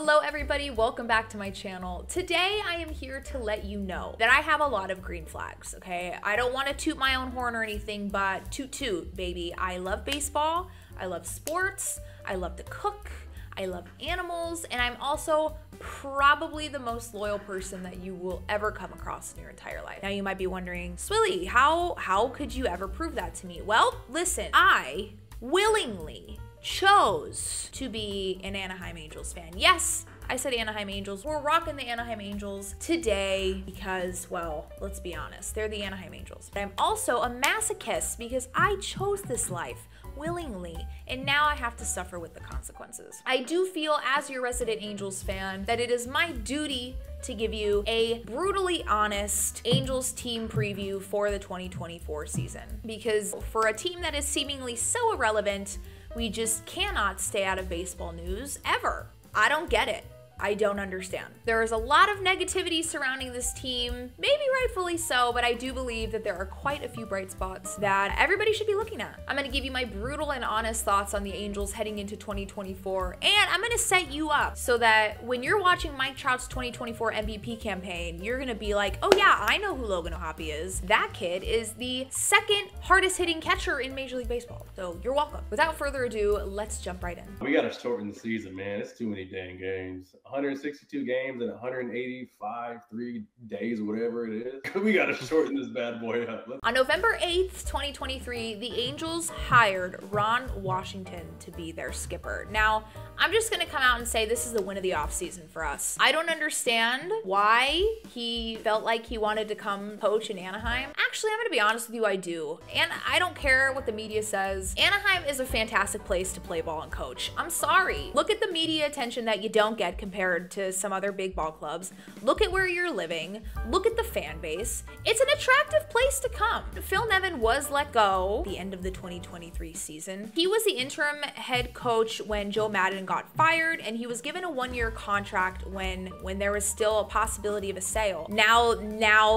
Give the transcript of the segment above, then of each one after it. Hello everybody, welcome back to my channel. Today I am here to let you know that I have a lot of green flags, okay? I don't want to toot my own horn or anything, but toot toot, baby. I love baseball, I love sports, I love to cook, I love animals, and I'm also probably the most loyal person that you will ever come across in your entire life. Now you might be wondering, Swilly, how could you ever prove that to me? Well, listen, I willingly chose to be an Anaheim Angels fan. Yes, I said Anaheim Angels. We're rocking the Anaheim Angels today because, well, let's be honest, they're the Anaheim Angels. But I'm also a masochist because I chose this life willingly, and now I have to suffer with the consequences. I do feel, as your resident Angels fan, that it is my duty to give you a brutally honest Angels team preview for the 2024 season, because for a team that is seemingly so irrelevant, we just cannot stay out of baseball news ever. I don't get it. I don't understand. There is a lot of negativity surrounding this team, maybe rightfully so, but I do believe that there are quite a few bright spots that everybody should be looking at. I'm gonna give you my brutal and honest thoughts on the Angels heading into 2024, and I'm gonna set you up so that when you're watching Mike Trout's 2024 MVP campaign, you're gonna be like, oh yeah, I know who Logan O'Hoppe is. That kid is the second hardest hitting catcher in Major League Baseball. So you're welcome. Without further ado, let's jump right in. We gotta shorten the season, man. It's too many dang games. 162 games and 185 3 days, whatever it is. We gotta shorten this bad boy up. On November 8th, 2023, the Angels hired Ron Washington to be their skipper. Now, I'm just gonna come out and say this is the win of the offseason for us. I don't understand why he felt like he wanted to come coach in Anaheim. Actually, I'm gonna be honest with you, I do. And I don't care what the media says. Anaheim is a fantastic place to play ball and coach. I'm sorry. Look at the media attention that you don't get compared to some other big ball clubs. Look at where you're living. Look at the fan base. It's an attractive place to come. Phil Nevin was let go at the end of the 2023 season. He was the interim head coach when Joe Madden got fired, and he was given a one-year contract when there was still a possibility of a sale. Now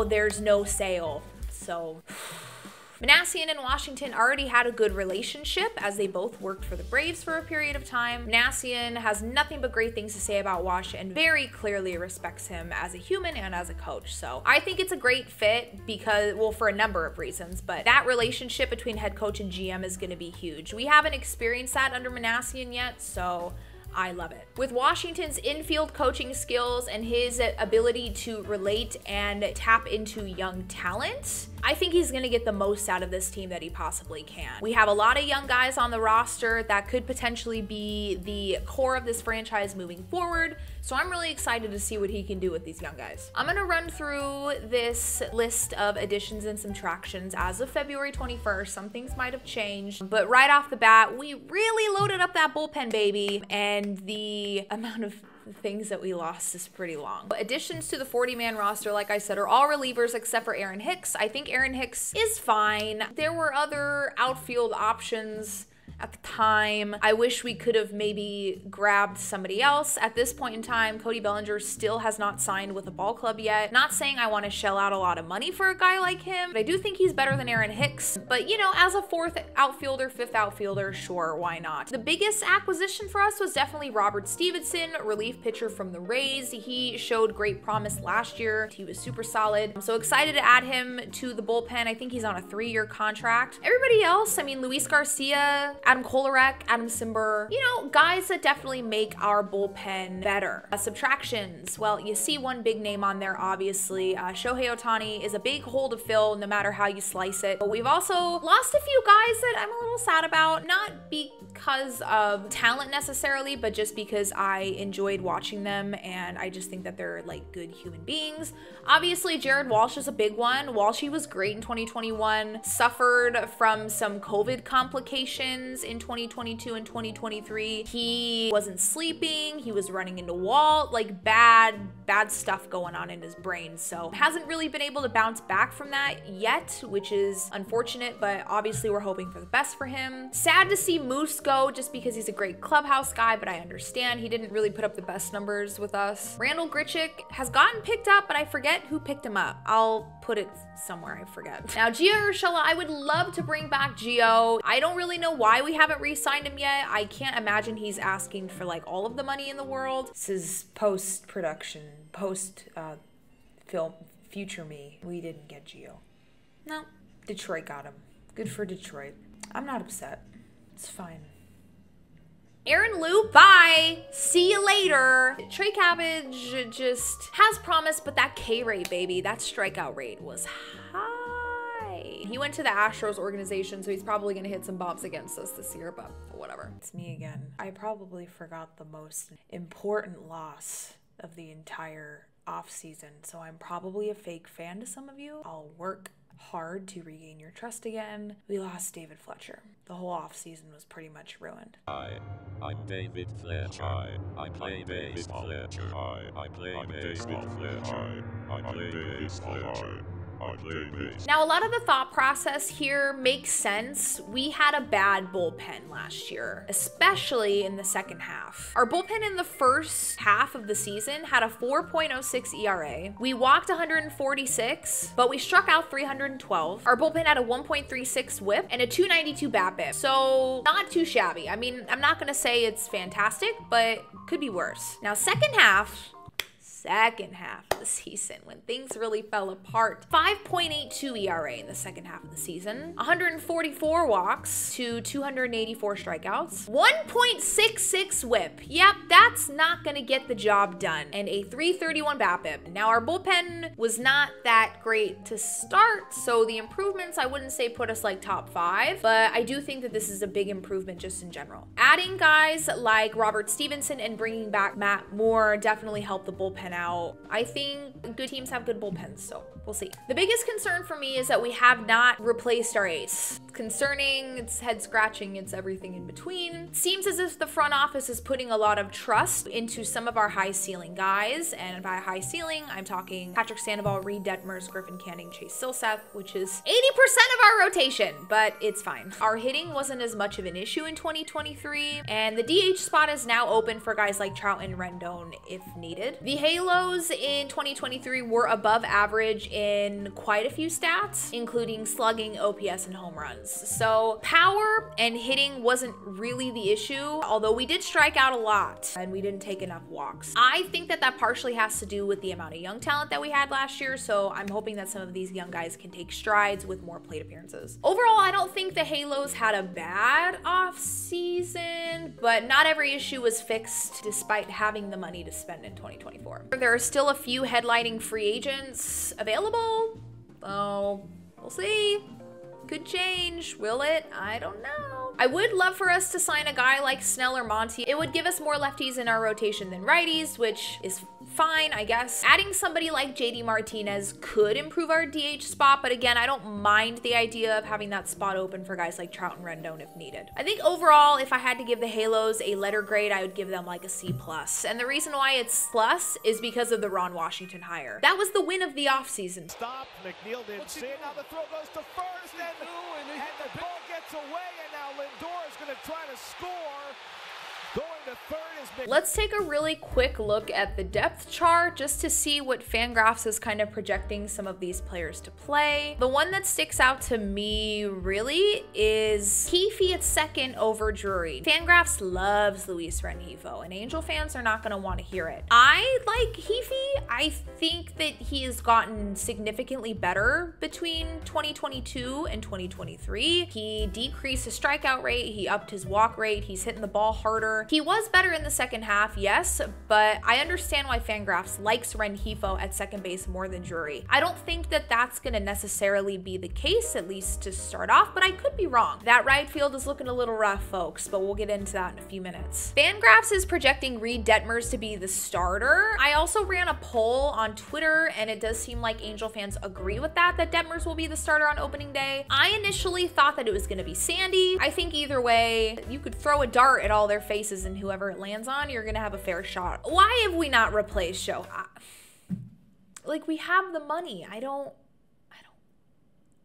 there's no sale, so... Minasian and Washington already had a good relationship as they both worked for the Braves for a period of time. Minasian has nothing but great things to say about Wash and very clearly respects him as a human and as a coach. So I think it's a great fit because, well, for a number of reasons, but that relationship between head coach and GM is going to be huge. We haven't experienced that under Minasian yet, so I love it. With Washington's infield coaching skills and his ability to relate and tap into young talent, I think he's gonna get the most out of this team that he possibly can. We have a lot of young guys on the roster that could potentially be the core of this franchise moving forward, so I'm really excited to see what he can do with these young guys. I'm gonna run through this list of additions and subtractions as of February 21st. Some things might have changed, but right off the bat, we really loaded up that bullpen, baby, and the amount of things that we lost is pretty long. But additions to the 40-man roster, like I said, are all relievers except for Aaron Hicks. I think Aaron Hicks is fine. There were other outfield options at the time. I wish we could have maybe grabbed somebody else. At this point in time, Cody Bellinger still has not signed with a ball club yet. Not saying I want to shell out a lot of money for a guy like him, but I do think he's better than Aaron Hicks. But you know, as a fourth outfielder, fifth outfielder, sure, why not? The biggest acquisition for us was definitely Robert Stephenson, relief pitcher from the Rays. He showed great promise last year. He was super solid. I'm so excited to add him to the bullpen. I think he's on a 3-year contract. Everybody else, I mean, Luis Garcia, Adam Kolarek, Adam Simber, you know, guys that definitely make our bullpen better. Subtractions, well, you see one big name on there, obviously. Shohei Ohtani is a big hole to fill no matter how you slice it. But we've also lost a few guys that I'm a little sad about, not because of talent necessarily, but just because I enjoyed watching them and I just think that they're like good human beings. Obviously, Jared Walsh is a big one. Walshy was great in 2021, suffered from some COVID complications in 2022 and 2023. He wasn't sleeping, he was running into walls, like bad stuff going on in his brain. So hasn't really been able to bounce back from that yet, which is unfortunate, but obviously we're hoping for the best for him. Sad to see Moose go just because he's a great clubhouse guy, but I understand he didn't really put up the best numbers with us. Randall Grichuk has gotten picked up, but I forget who picked him up. I'll put it somewhere, I forget. Now Gio Urshela, I would love to bring back Gio. I don't really know why why we haven't re-signed him yet. I can't imagine he's asking for like all of the money in the world. This is post-production, post-film, future me. We didn't get Gio. No, Detroit got him. Good for Detroit. I'm not upset. It's fine. Aaron Loup, bye. See you later. Trey Cabbage just has promise, but that K rate, baby, that strikeout rate was high. He went to the Astros organization, so he's probably gonna hit some bombs against us this year, but whatever. It's me again. I probably forgot the most important loss of the entire offseason, so I'm probably a fake fan to some of you. I'll work hard to regain your trust again. We lost David Fletcher. The whole offseason was pretty much ruined. I'm David Fletcher. I play baseball. Fletcher. I play baseball. Fletcher. I play baseball. Fletcher. Now, a lot of the thought process here makes sense. We had a bad bullpen last year, especially in the second half. Our bullpen in the first half of the season had a 4.06 ERA. We walked 146, but we struck out 312. Our bullpen had a 1.36 whip and a 292 BABIP. So not too shabby. I mean, I'm not gonna say it's fantastic, but could be worse. Now, second half of the season, when things really fell apart. 5.82 ERA in the second half of the season, 144 walks to 284 strikeouts, 1.66 whip. Yep, that's not gonna get the job done. And a 331 BABIP. Now, our bullpen was not that great to start, so the improvements, I wouldn't say put us like top 5, but I do think that this is a big improvement just in general. Adding guys like Robert Stephenson and bringing back Matt Moore definitely helped the bullpen out. I think good teams have good bullpens, so we'll see. The biggest concern for me is that we have not replaced our ace. It's concerning, it's head scratching, it's everything in between. It seems as if the front office is putting a lot of trust into some of our high ceiling guys, and by high ceiling, I'm talking Patrick Sandoval, Reed Detmers, Griffin Canning, Chase Silseth, which is 80% of our rotation, but it's fine. Our hitting wasn't as much of an issue in 2023, and the DH spot is now open for guys like Trout and Rendon if needed. The Halos in 2023 were above average in quite a few stats, including slugging, OPS, and home runs. So power and hitting wasn't really the issue, although we did strike out a lot and we didn't take enough walks. I think that that partially has to do with the amount of young talent that we had last year, so I'm hoping that some of these young guys can take strides with more plate appearances. Overall, I don't think the Halos had a bad offseason, but not every issue was fixed despite having the money to spend in 2024. There are still a few headlining free agents available, so we'll see. Could change. Will it? I don't know. I would love for us to sign a guy like Snell or Monty. It would give us more lefties in our rotation than righties, which is fine, I guess. Adding somebody like JD Martinez could improve our DH spot, but again, I don't mind the idea of having that spot open for guys like Trout and Rendon if needed. I think overall, if I had to give the Halos a letter grade, I would give them like a C+. And the reason why it's plus is because of the Ron Washington hire. That was the win of the offseason. Stop. McNeil didn't see it. Now the throw goes to first, and the ball gets away, and now Lindor is going to try to score. Going to third is big. Let's take a really quick look at the depth chart just to see what Fangraphs is kind of projecting some of these players to play. The one that sticks out to me really is Heafi at second over Drury. Fangraphs loves Luis Rengifo, and Angel fans are not going to want to hear it. I like Heafi. I think that he has gotten significantly better between 2022 and 2023. He decreased his strikeout rate. He upped his walk rate. He's hitting the ball harder. He was better in the second half, yes, but I understand why Fangraphs likes Rengifo at second base more than Drury. I don't think that that's going to necessarily be the case, at least to start off, but I could be wrong. That right field is looking a little rough, folks, but we'll get into that in a few minutes. Fangraphs is projecting Reed Detmers to be the starter. I also ran a poll on Twitter, and it does seem like Angel fans agree with that Detmers will be the starter on opening day. I initially thought that it was going to be Sandy. I think either way, you could throw a dart at all their faces, and whoever it lands on, you're gonna have a fair shot. Why have we not replaced Shohei? Like, we have the money. I don't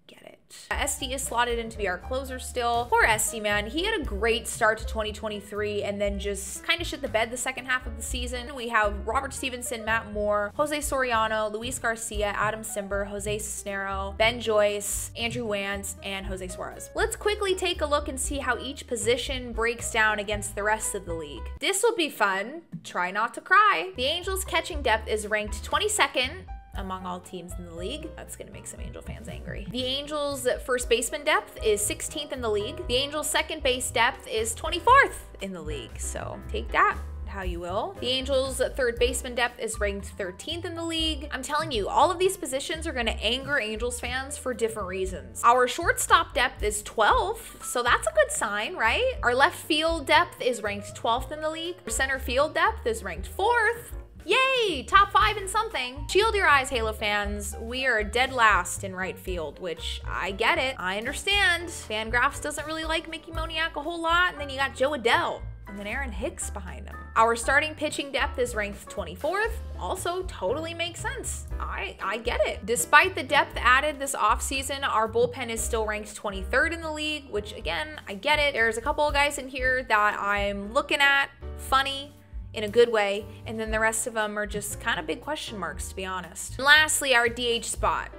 get it. Esty is slotted in to be our closer still. Poor Esty, man. He had a great start to 2023 and then just kind of shit the bed the second half of the season. We have Robert Stephenson, Matt Moore, Jose Soriano, Luis Garcia, Adam Simber, Jose Cisnero, Ben Joyce, Andrew Wance, and Jose Suarez. Let's quickly take a look and see how each position breaks down against the rest of the league. This will be fun. Try not to cry. The Angels' catching depth is ranked 22nd among all teams in the league. That's gonna make some Angel fans angry. The Angels' first baseman depth is 16th in the league. The Angels' second base depth is 24th in the league, so take that how you will. The Angels' third baseman depth is ranked 13th in the league. I'm telling you, all of these positions are going to anger Angels fans for different reasons. Our shortstop depth is 12th, so that's a good sign, right? Our left field depth is ranked 12th in the league. Our center field depth is ranked 4th. Yay, top 5 in something. Shield your eyes, Halo fans. We are dead last in right field, which I get it. I understand. Fangraphs doesn't really like Mickey Moniak a whole lot, and then you got Joe Adell, and then Aaron Hicks behind him. Our starting pitching depth is ranked 24th. Also totally makes sense. I get it. Despite the depth added this offseason, our bullpen is still ranked 23rd in the league, which again, I get it. There's a couple of guys in here that I'm looking at, funny, in a good way, and then the rest of them are just kind of big question marks, to be honest. And lastly, our DH spot,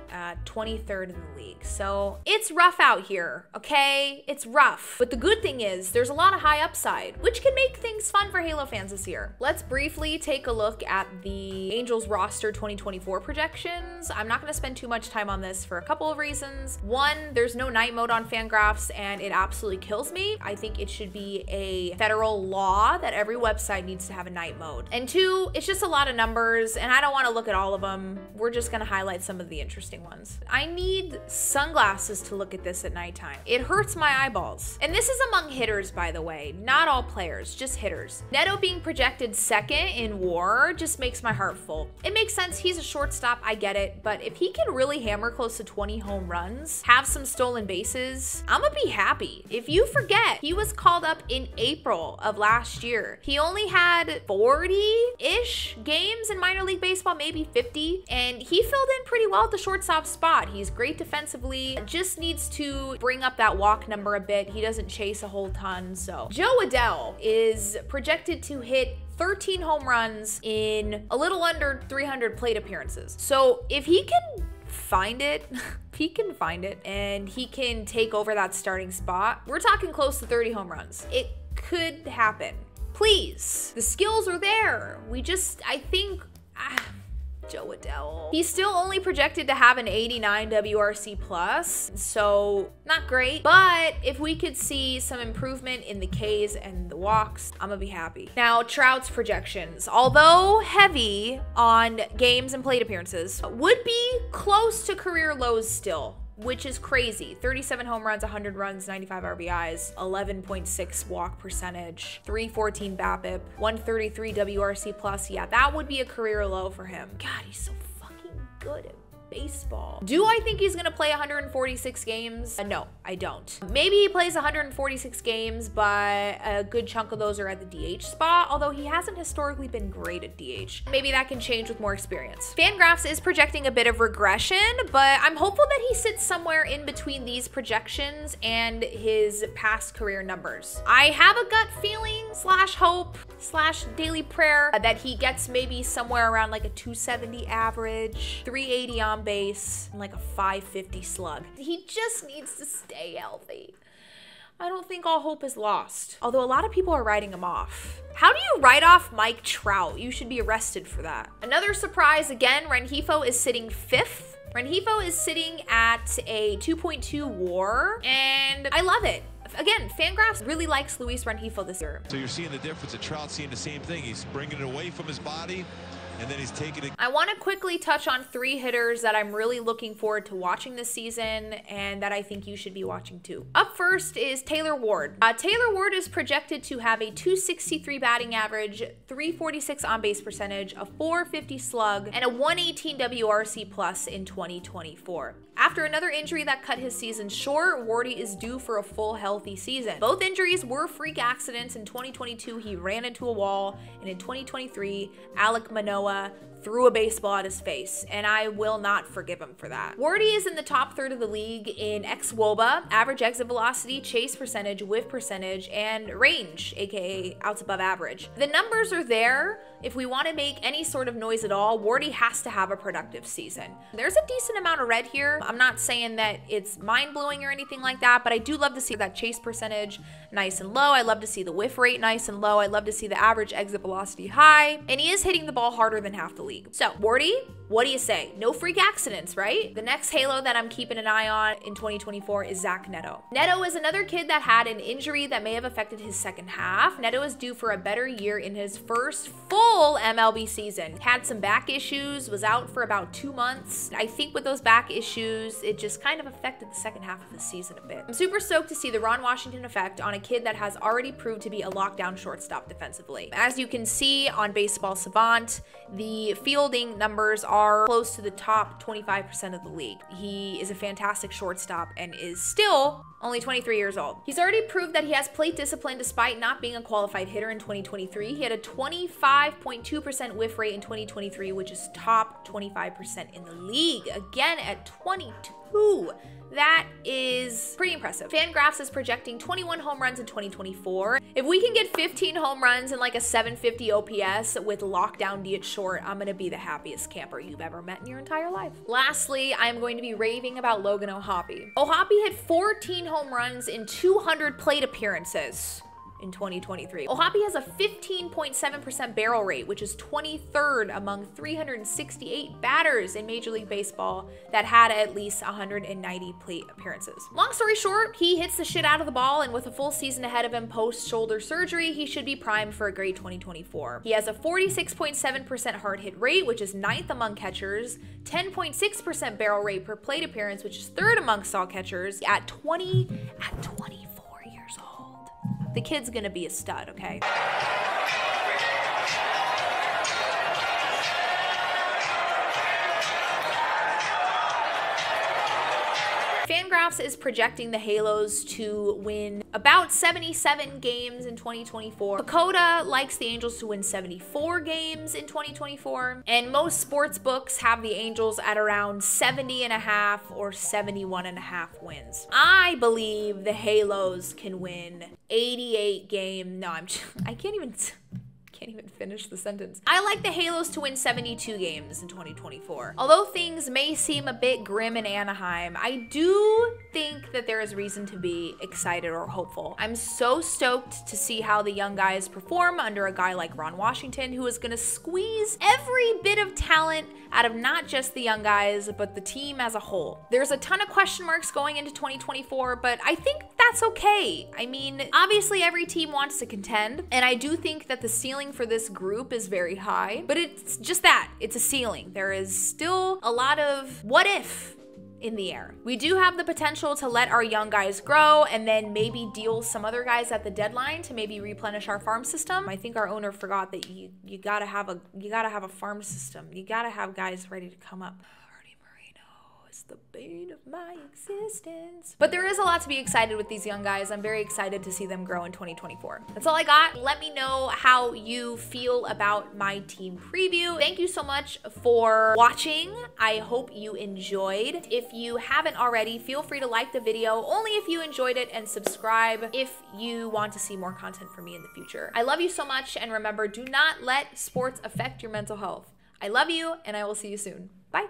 23rd in the league. So it's rough out here, okay? It's rough. But the good thing is there's a lot of high upside, which can make things fun for Halo fans this year. Let's briefly take a look at the Angels roster 2024 projections. I'm not gonna spend too much time on this for a couple of reasons. One, there's no night mode on Fangraphs, and it absolutely kills me. I think it should be a federal law that every website needs to have a night mode. And two, it's just a lot of numbers and I don't want to look at all of them. We're just going to highlight some of the interesting ones. I need sunglasses to look at this at nighttime. It hurts my eyeballs. And this is among hitters, by the way, not all players, just hitters. Neto being projected second in WAR just makes my heart full. It makes sense. He's a shortstop. I get it. But if he can really hammer close to 20 home runs, have some stolen bases, I'm going to be happy. If you forget, he was called up in April of last year. He only had 40-ish games in minor league baseball, maybe 50, and he filled in pretty well at the shortstop spot. He's great defensively, just needs to bring up that walk number a bit. He doesn't chase a whole ton, so. Joe Adell is projected to hit 13 home runs in a little under 300 plate appearances. So if he can find it, he can find it, and he can take over that starting spot, we're talking close to 30 home runs. It could happen. Please, the skills are there. We just, I think, Joe Adell. He's still only projected to have an 89 WRC plus, so not great. But if we could see some improvement in the Ks and the walks, I'm gonna be happy. Now, Trout's projections, although heavy on games and plate appearances, would be close to career lows still, which is crazy. 37 home runs, 100 runs, 95 RBIs, 11.6 walk percentage, 314 BABIP, 133 WRC plus. Yeah, that would be a career low for him. God, he's so fucking good at baseball. Do I think he's gonna play 146 games? No, I don't. Maybe he plays 146 games, but a good chunk of those are at the DH spot, although he hasn't historically been great at DH. Maybe that can change with more experience. Fangraphs is projecting a bit of regression, but I'm hopeful that he sits somewhere in between these projections and his past career numbers. I have a gut feeling slash hope slash daily prayer that he gets maybe somewhere around like a 270 average, 380 on base, and like a 550 slug. He just needs to stay healthy. I don't think all hope is lost, although a lot of people are writing him off. How do you write off Mike Trout? You should be arrested for that. Another surprise again, Rengifo is sitting 5th. Rengifo is sitting at a 2.2 WAR, and I love it. Again, Fangraphs really likes Luis Rengifo this year. So you're seeing the difference, and Trout's seeing the same thing. He's bringing it away from his body, and then he's taking it. I want to quickly touch on 3 hitters that I'm really looking forward to watching this season and that I think you should be watching too. Up first is Taylor Ward. Taylor Ward is projected to have a 263 batting average, 346 on-base percentage, a 450 slug, and a 118 WRC plus in 2024. After another injury that cut his season short, Wardy is due for a full healthy season. Both injuries were freak accidents. In 2022, he ran into a wall, and in 2023, Alek Manoah threw a baseball at his face, and I will not forgive him for that. Wardy is in the top third of the league in ex-WOBA, average exit velocity, chase percentage, whiff percentage, and range, aka outs above average. The numbers are there. If we want to make any sort of noise at all, Wardy has to have a productive season. There's a decent amount of red here. I'm not saying that it's mind-blowing or anything like that, but I do love to see that chase percentage nice and low. I love to see the whiff rate nice and low. I love to see the average exit velocity high, and he is hitting the ball harder than half the league. So Wardy, what do you say? No freak accidents, right? The next Halo that I'm keeping an eye on in 2024 is Zach Neto. Neto is another kid that had an injury that may have affected his second half. Neto is due for a better year in his first full MLB season. Had some back issues, was out for about 2 months. I think with those back issues, it just kind of affected the second half of the season a bit. I'm super stoked to see the Ron Washington effect on a kid that has already proved to be a lockdown shortstop defensively. As you can see on Baseball Savant, the fielding numbers are close to the top 25% of the league. He is a fantastic shortstop and is still only 23 years old. He's already proved that he has plate discipline despite not being a qualified hitter in 2023. He had a 25.2% whiff rate in 2023, which is top 25% in the league. Again, at 22. That is pretty impressive. Fangraphs is projecting 21 home runs in 2024. If we can get 15 home runs and like a 750 OPS with lockdown D at short, I'm gonna be the happiest camper you've ever met in your entire life. Lastly, I'm going to be raving about Logan O'Hoppe. O'Hoppe hit 14 home runs in 200 plate appearances in 2023. Ohtani has a 15.7% barrel rate, which is 23rd among 368 batters in Major League Baseball that had at least 190 plate appearances. Long story short, he hits the shit out of the ball, and with a full season ahead of him post shoulder surgery, he should be primed for a great 2024. He has a 46.7% hard hit rate, which is 9th among catchers, 10.6% barrel rate per plate appearance, which is 3rd amongst all catchers at 24 years old. The kid's gonna be a stud, okay? Fangraphs is projecting the Halos to win about 77 games in 2024. Pacoda likes the Angels to win 74 games in 2024. And most sports books have the Angels at around 70.5 or 71.5 wins. I believe the Halos can win 88 games. No, I can't even finish the sentence. I like the Halos to win 72 games in 2024. Although things may seem a bit grim in Anaheim, I do think that there is reason to be excited or hopeful. I'm so stoked to see how the young guys perform under a guy like Ron Washington, who is gonna squeeze every bit of talent out of not just the young guys, but the team as a whole. There's a ton of question marks going into 2024, but I think that's okay. I mean, obviously every team wants to contend, and I do think that the ceiling for this group is very high, but it's just that. It's a ceiling. There is still a lot of what if in the air. We do have the potential to let our young guys grow and then maybe deal some other guys at the deadline to maybe replenish our farm system. I think our owner forgot that you gotta have a farm system. You gotta have guys ready to come up. The bane of my existence. But there is a lot to be excited with these young guys. I'm very excited to see them grow in 2024. That's all I got. Let me know how you feel about my team preview. Thank you so much for watching. I hope you enjoyed. If you haven't already, feel free to like the video only if you enjoyed it, and subscribe if you want to see more content from me in the future. I love you so much, and remember, do not let sports affect your mental health. I love you, and I will see you soon. Bye.